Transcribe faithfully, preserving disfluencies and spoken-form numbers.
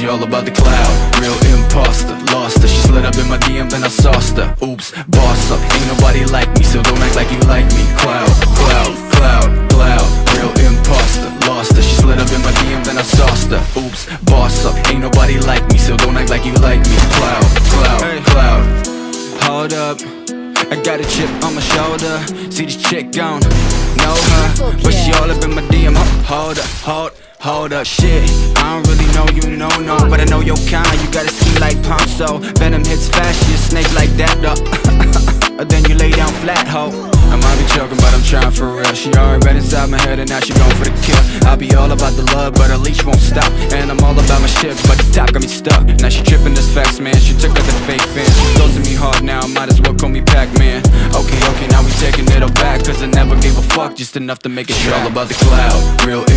she all about the cloud, real imposter, lost her. She slid up in my D M then I sauced her. Oops, boss up, ain't nobody like me, so don't act like you like me. Cloud, cloud, cloud, cloud, real imposter, lost her. She slid up in my D M then I sauced her. Oops, boss up, ain't nobody like me, so don't act like you like me. Cloud, cloud, hey. Cloud, hold up, I got a chip on my shoulder. See this chick gone, know her, but she all up in my D M. Hold up, hold, hold up, shit, I don't really know you, no, no, but I know your kind. You got a skin like Ponzo, venom hits fast, you a snake like that, though. Then you lay down flat, ho. I might be joking, but I'm trying for real. She already been inside my head and now she going for the kill. I be all about the love, but her leash won't stop, and I'm all about my shit, but the top got me stuck. Now she tripping this facts, man, she took out the fake fans. She dosing me hard now, might as well call me Pac-Man. Okay, okay, now we taking it all back, cause I never gave a fuck, just enough to make it. She all about the cloud, real